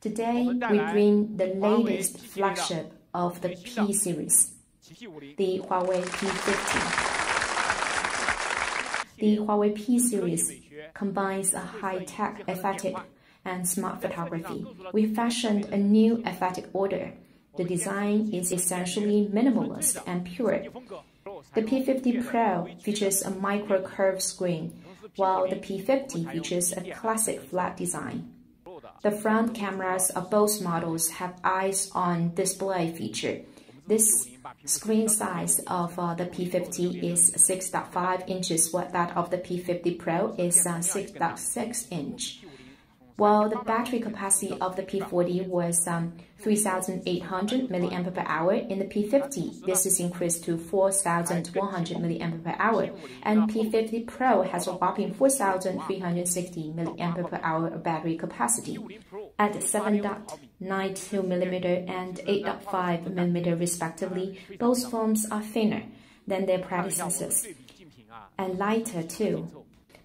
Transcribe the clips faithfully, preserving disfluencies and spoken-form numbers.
Today, we bring the latest flagship of the P series, the Huawei P fifty. The Huawei P series combines a high-tech aesthetic and smart photography. We fashioned a new aesthetic order. The design is essentially minimalist and pure. The P fifty Pro features a micro-curved screen, while the P fifty features a classic flat design. The front cameras of both models have eyes on display feature. This screen size of uh, the P fifty is six point five inches, while that of the P fifty Pro is six point six inch. While the battery capacity of the P forty was um, three thousand eight hundred milliamp hour in the P fifty, this is increased to four thousand one hundred milliamp hour, and P fifty Pro has a whopping four thousand three hundred sixty milliamp hour battery capacity. At seven point nine two millimeters and eight point five millimeters respectively, both phones are thinner than their predecessors and lighter too.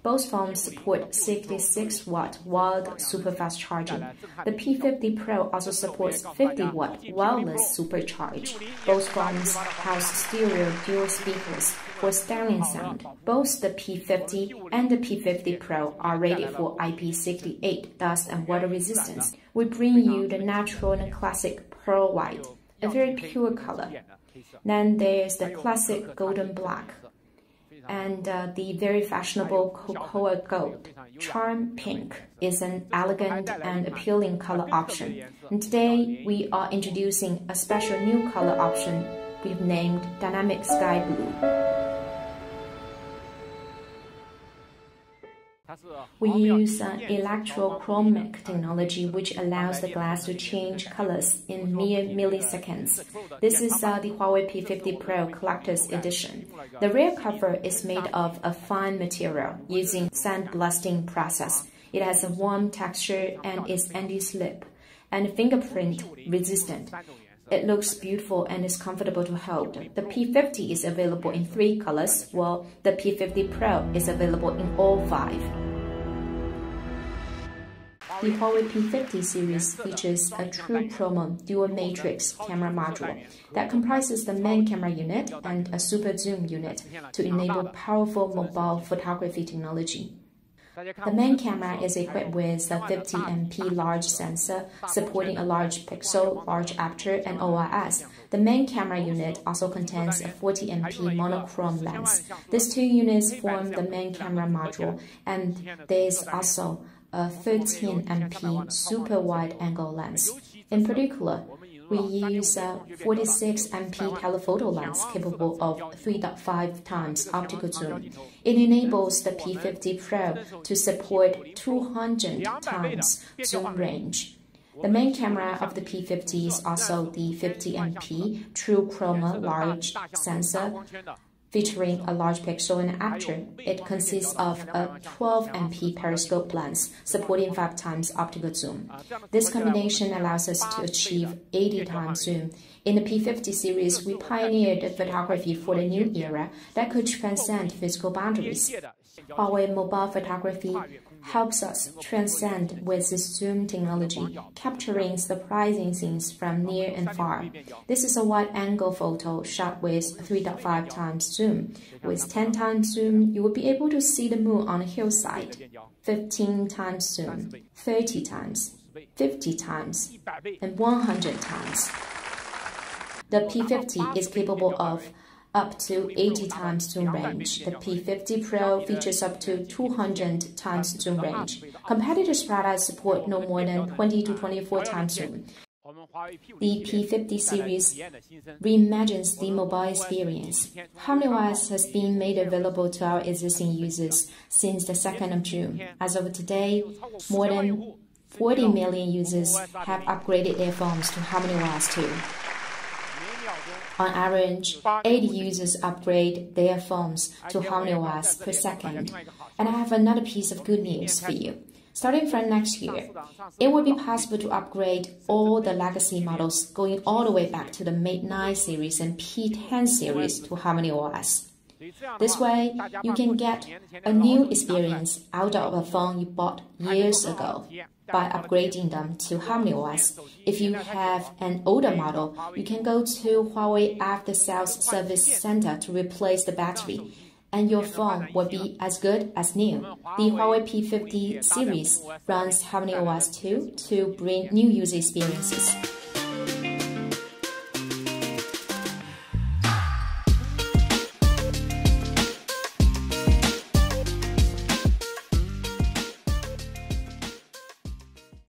Both phones support sixty-six watt wild superfast charging. The P fifty Pro also supports fifty watt wireless supercharge. Both phones house stereo dual speakers for sterling sound. Both the P fifty and the P fifty Pro are rated for I P six eight, dust and water resistance. We bring you the natural and classic pearl white, a very pure color. Then there's the classic golden black, and uh, the very fashionable cocoa gold. Charm pink is an elegant and appealing color option. And today, we are introducing a special new color option we've named Dynamic Sky Blue. We use uh, electrochromic technology, which allows the glass to change colors in mere milliseconds. This is uh, the Huawei P fifty Pro Collector's Edition. The rear cover is made of a fine material using sandblasting process. It has a warm texture and is anti-slip and fingerprint resistant. It looks beautiful and is comfortable to hold. The P fifty is available in three colors, while the P fifty Pro is available in all five. The Huawei P fifty series features a true chromo dual matrix camera module that comprises the main camera unit and a super zoom unit to enable powerful mobile photography technology. The main camera is equipped with a fifty megapixel large sensor supporting a large pixel, large aperture, and O I S. The main camera unit also contains a forty megapixel monochrome lens. These two units form the main camera module, and there is also a thirteen megapixel super wide angle lens. In particular, we use a forty-six megapixel telephoto lens capable of three point five times optical zoom. It enables the P fifty Pro to support two hundred times zoom range. The main camera of the P fifty is also the fifty megapixel true chroma large sensor featuring a large pixel and aperture. It consists of a twelve megapixel periscope lens supporting five times optical zoom. This combination allows us to achieve eighty times zoom. In the P fifty series, we pioneered the photography for the new era that could transcend physical boundaries. Huawei mobile photography helps us transcend with this zoom technology, capturing surprising scenes from near and far. This is a wide-angle photo shot with three point five times zoom. With ten times zoom, you will be able to see the moon on a hillside. fifteen times zoom, thirty times, fifty times, and one hundred times. The P fifty is capable of up to eighty times zoom range. The P fifty Pro features up to two hundred times zoom range. Competitors' products support no more than twenty to twenty-four times zoom. The P fifty series reimagines the mobile experience. HarmonyOS has been made available to our existing users since the second of June. As of today, more than forty million users have upgraded their phones to HarmonyOS two. On average, eighty users upgrade their phones to HarmonyOS per second. And I have another piece of good news for you. Starting from next year, it will be possible to upgrade all the legacy models going all the way back to the Mate nine series and P ten series to HarmonyOS. This way, you can get a new experience out of a phone you bought years ago. by upgrading them to HarmonyOS. If you have an older model, you can go to Huawei after-sales service center to replace the battery, and your phone will be as good as new. The Huawei P fifty series runs HarmonyOS two to bring new user experiences.